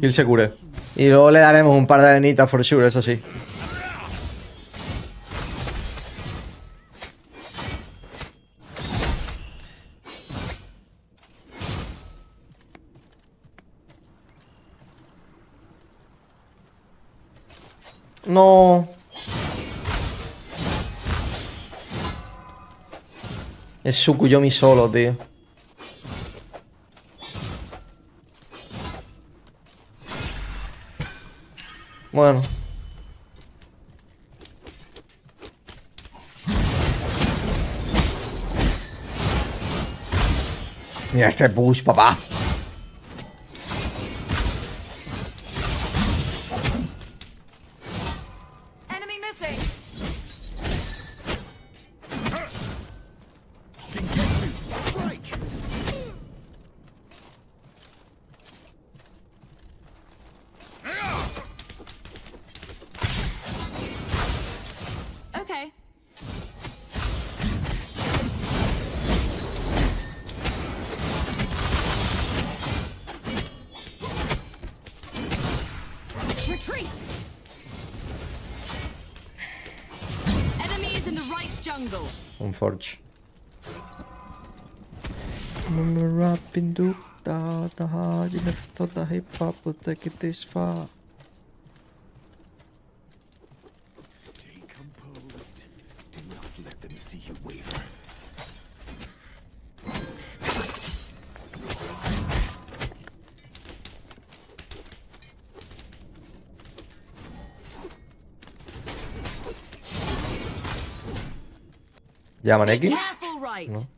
Gil se cure. Y luego le daremos un par de arenitas for sure, eso sí. No. Es Sukuyomi solo, tío. Bueno. Mira este push, papá. Un forge. ¿Llaman X? No.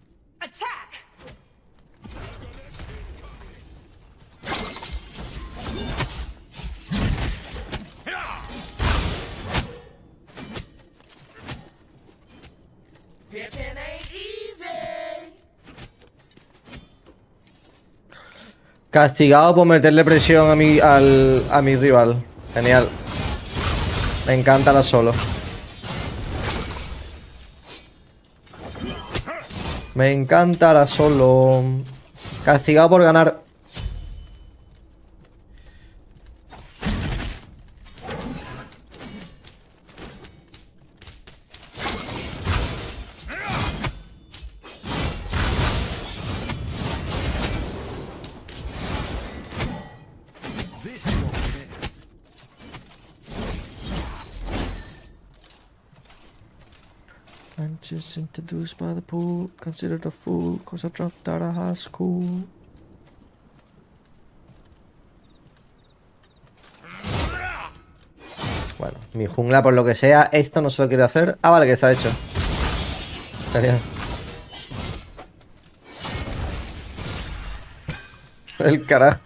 Castigado por meterle presión a mi rival. Genial. Me encanta la solo. Me encanta la solo. Castigado por ganar. Just introduced by the pool, considered a fool, cause I dropped out of high school. Bueno, mi jungla por lo que sea, esto no se lo quiere hacer. Ah, vale, que está hecho. Genial. El carajo.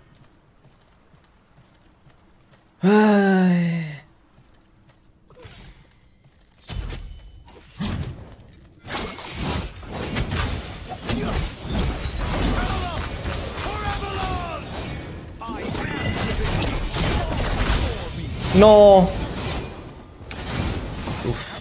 Ay. No. Uf.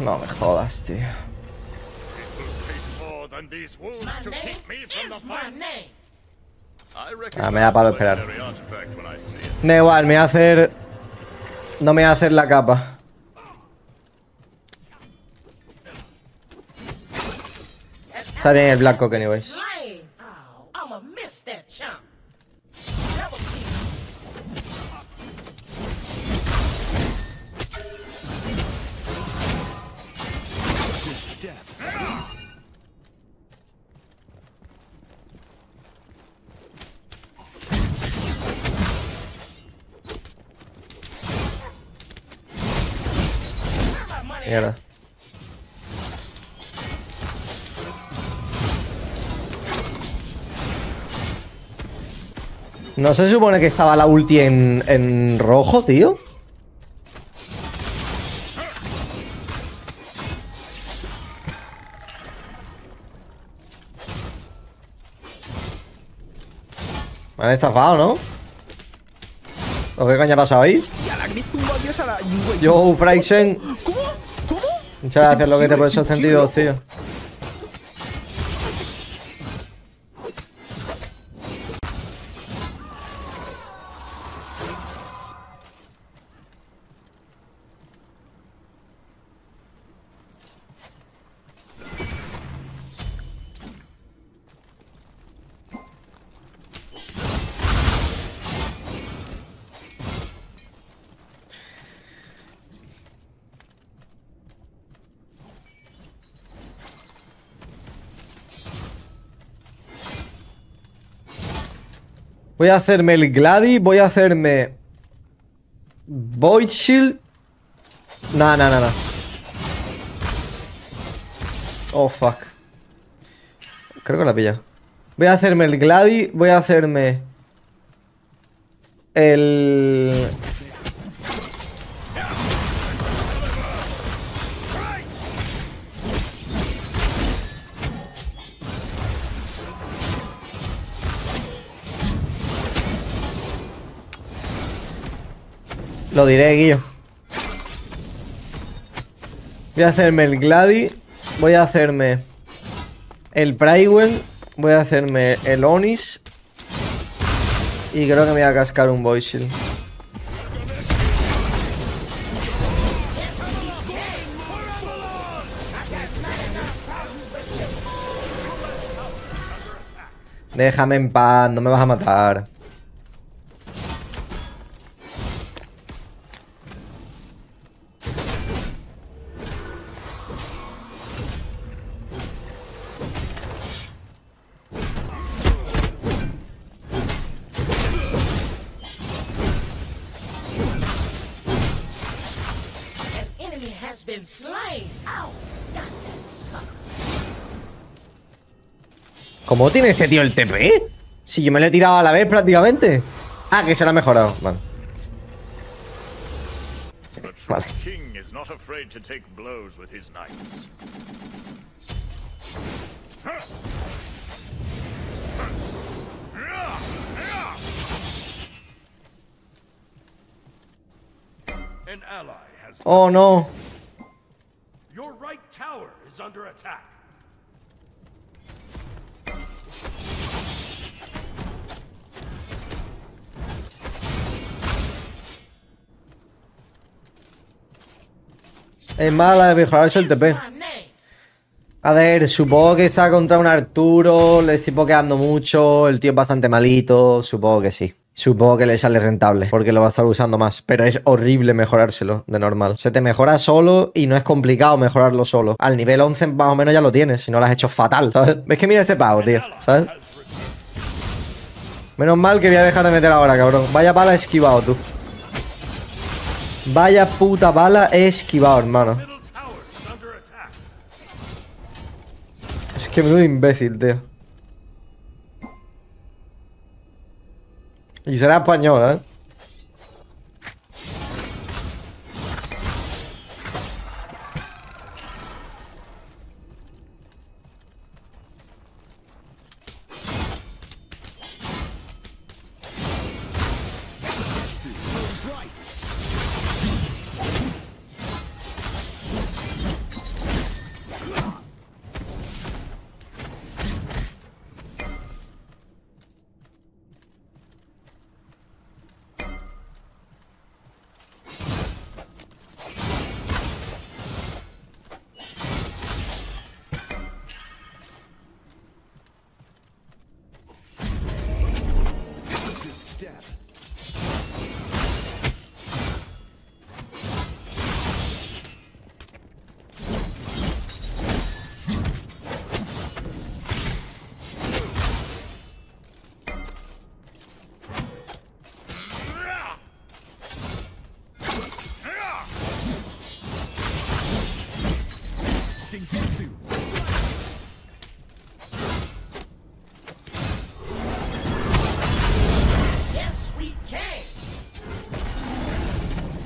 No me jodas, tío. Ah, me da palo esperar. Da igual, me voy a hacer... No me voy a hacer la capa. Está bien el blanco que ni veis. Mierda. ¿No se supone que estaba la ulti en rojo, tío? Me han estafado, ¿no? ¿O qué coña ha pasado ahí? Yo, Freixen. Muchas gracias, lo que te por esos sentidos, tío. Voy a hacerme el Gladi, voy a hacerme Void Shield. No. Oh, fuck. Creo que la pilla. Voy a hacerme el Gladi, voy a hacerme el... Lo diré, Guillo. Voy a hacerme el Gladi. Voy a hacerme el Pridwen. Voy a hacerme el Onis. Y creo que me voy a cascar un Boy shield. Déjame en paz, no me vas a matar. ¿Cómo tiene este tío el TP? Si yo me lo he tirado a la vez prácticamente. Ah, que se lo ha mejorado. Vale. Vale. Oh, no. Your right tower is under attack. Es mala de mejorarse el TP. A ver, supongo que está contra un Arturo. Le estoy pokeando mucho. El tío es bastante malito. Supongo que sí. Supongo que le sale rentable, porque lo va a estar usando más. Pero es horrible mejorárselo, de normal. Se te mejora solo y no es complicado mejorarlo solo. Al nivel 11 más o menos ya lo tienes, si no lo has hecho fatal, ¿sabes? Es que mira este pavo, tío, ¿sabes? Menos mal que voy a dejar de meter ahora, cabrón. Vaya bala he esquivado, tú. Vaya puta bala he esquivado, hermano. Es que menudo imbécil, tío. Y será española, ¿eh?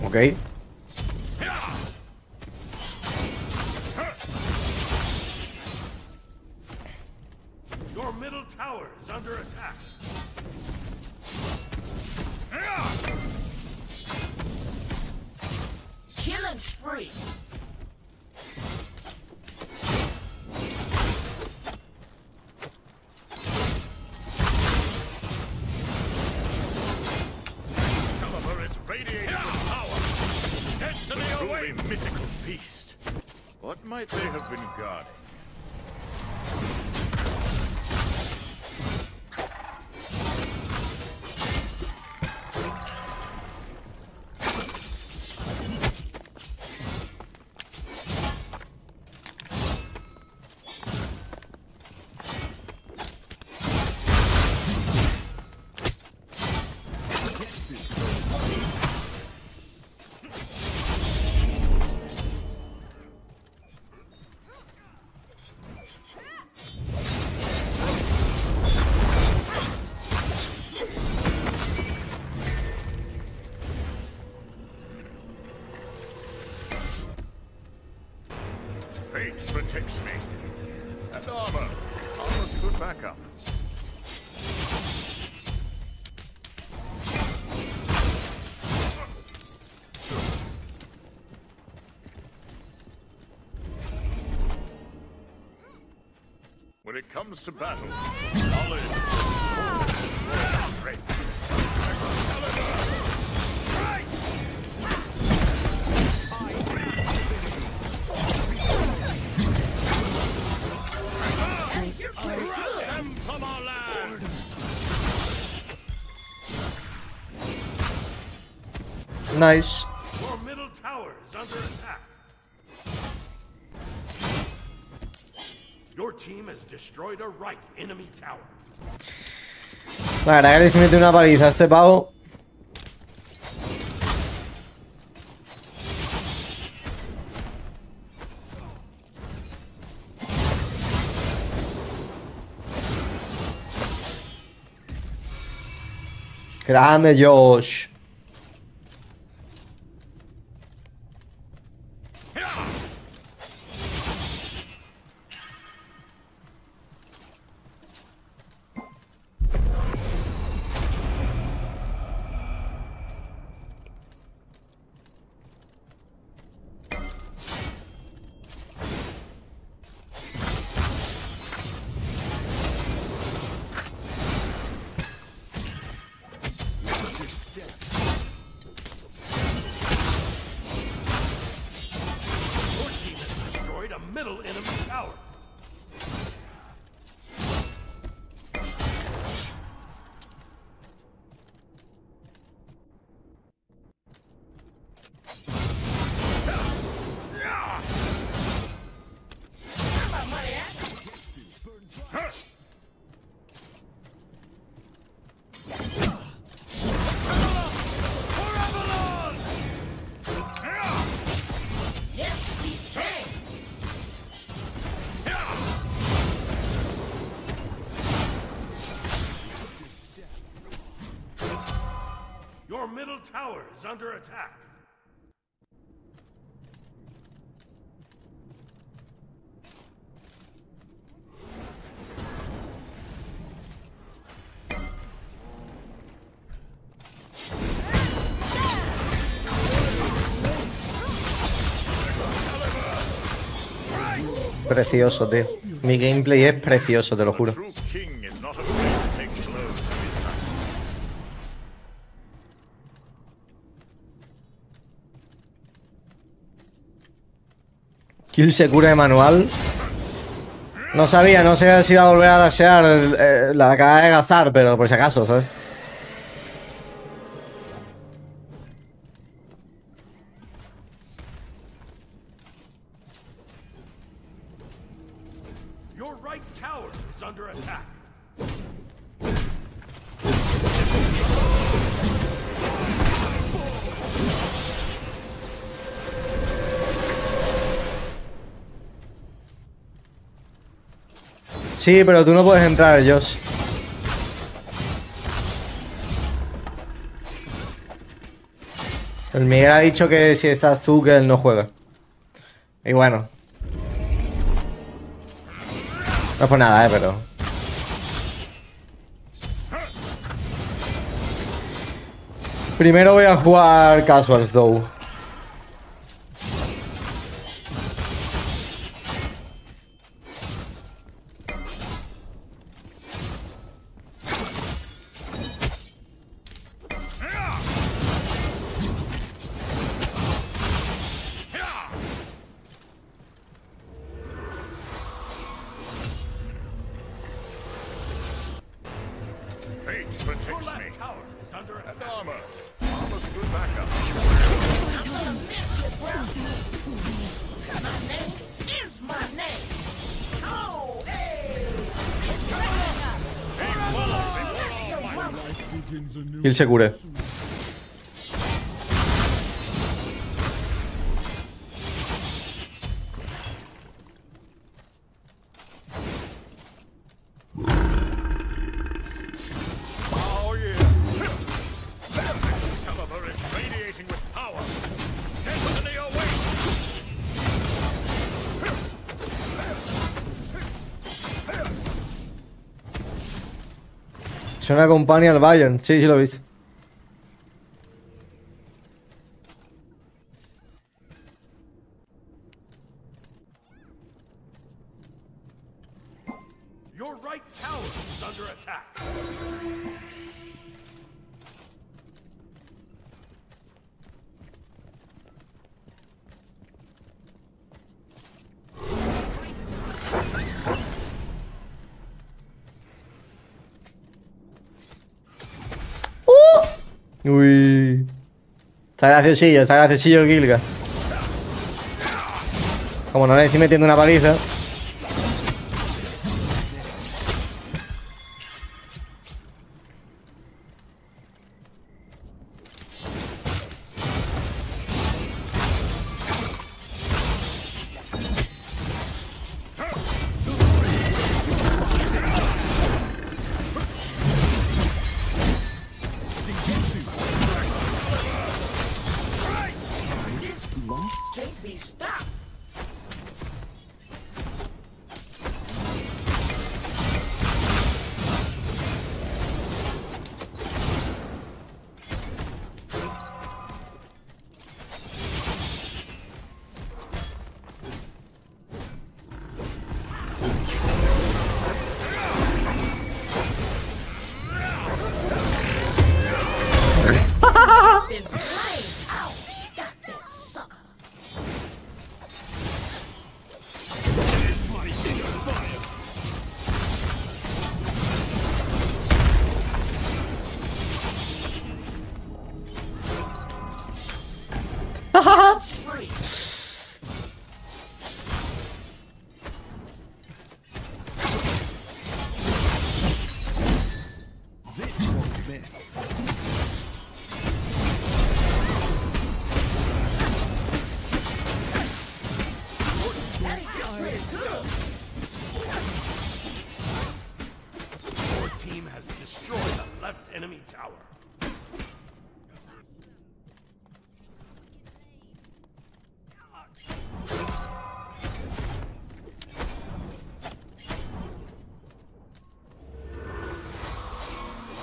Okay. Your middle tower is under attack. might they have been guarding? Protects me. And armor. Armor's a good backup. When it comes to battle, knowledge is strength. Nice. Your middle tower is under attack. Your team has destroyed a right enemy tower. Vale, ahora se mete una paliza a este pavo. Grande Josh. Tower is under attack. Precioso, tío. Mi gameplay es precioso, te lo juro. Kill se cura de manual. No sabía, no sé si iba a volver a dashear la acaba de gastar, pero por si acaso, ¿sabes? Sí, pero tú no puedes entrar, Josh. El Miguel ha dicho que si estás tú, que él no juega. Y bueno. No es por nada, pero... Primero voy a jugar Casuals, though. Gil se cura. Se me acompaña al Bayern, sí, sí lo veis. Uy, está graciosillo el Gilga. Como no le estoy metiendo una paliza.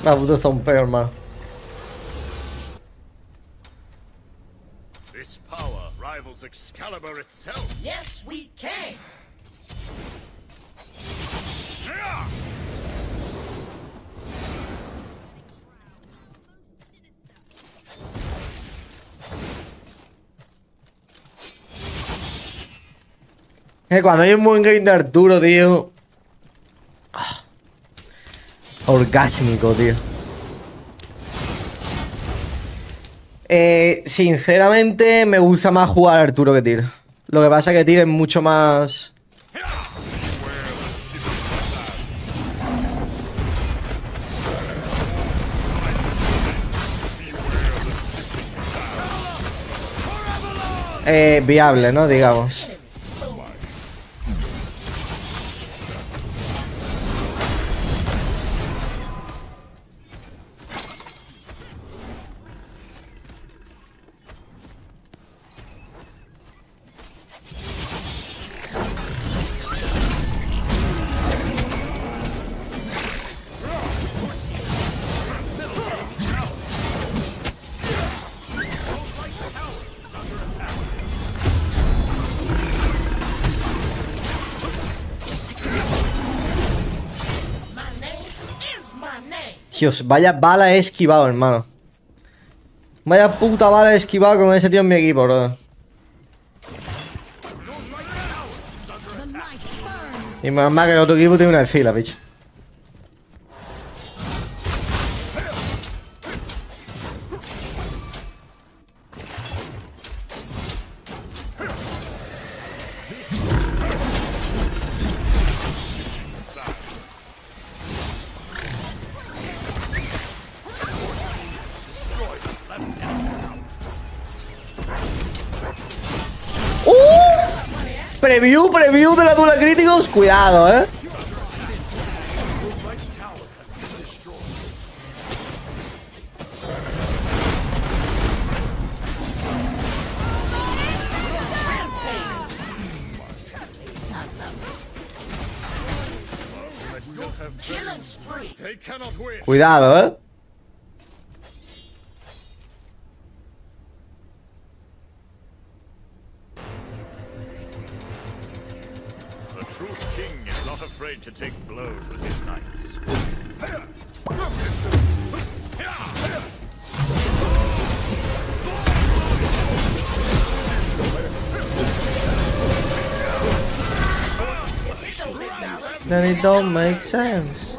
La puta está un peor, hermano. This power rivals Excalibur itself. Yes, we can. Cuando hay un buen game de Arturo, tío. Orgásmico, tío. Sinceramente, me gusta más jugar a Arturo que Tyr. Lo que pasa es que Tyr es mucho más... viable, ¿no? Digamos. Dios, vaya bala he esquivado, hermano. Vaya puta bala he esquivado con ese tío en mi equipo, bro. Y más mal que el otro equipo tiene una fila, bicho. Preview de la duela críticos. Cuidado, eh. Cuidado, eh. Then it don't make sense.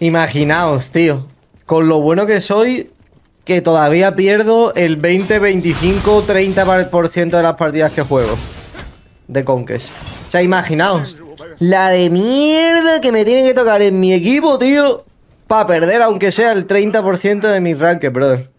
Imaginaos, tío, con lo bueno que soy, que todavía pierdo el 20, 25, 30% de las partidas que juego de Conquest. O sea, imaginaos la de mierda que me tienen que tocar en mi equipo, tío, para perder aunque sea el 30% de mis rankings, brother.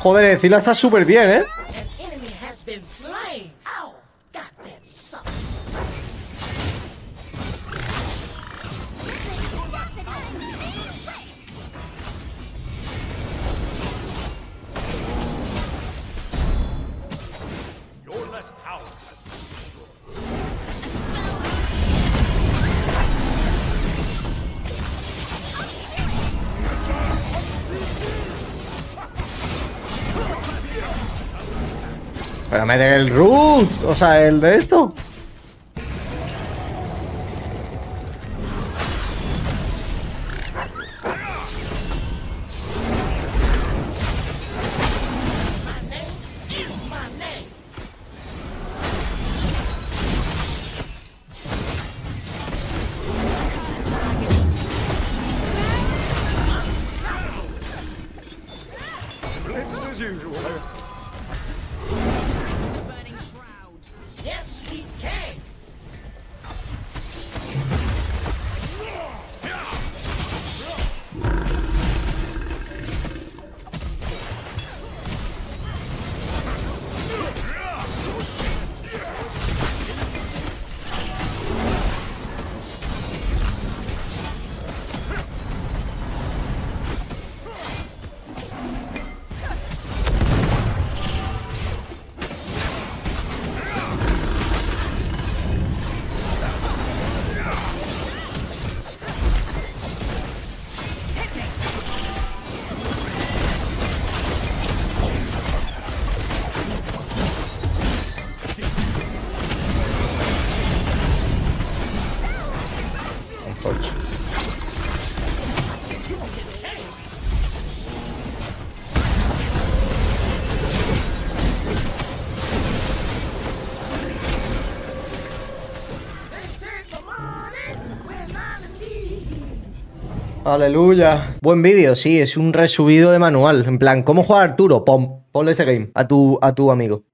Joder, decirlo está súper bien, ¿eh? Pero meten el root, o sea, el de esto. Aleluya. Buen vídeo, sí, es un resubido de manual. En plan, ¿cómo juega Arturo? Ponle ese game a tu amigo.